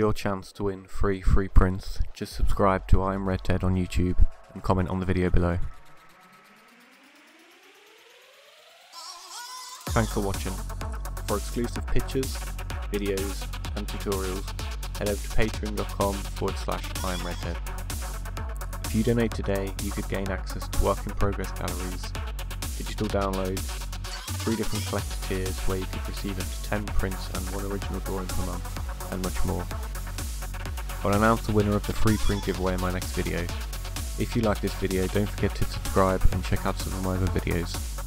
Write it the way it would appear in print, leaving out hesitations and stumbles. your chance to win free free prints, just subscribe to iAmRedTed on YouTube and comment on the video below. Thanks for watching. For exclusive pictures, videos and tutorials, head over to patreon.com/iAmRedTed. If you donate today, you could gain access to work in progress galleries, digital downloads, 3 different collector tiers where you could receive up to 10 prints and 1 original drawing per month, and much more. I'll announce the winner of the free print giveaway in my next video. If you like this video, don't forget to subscribe and check out some of my other videos.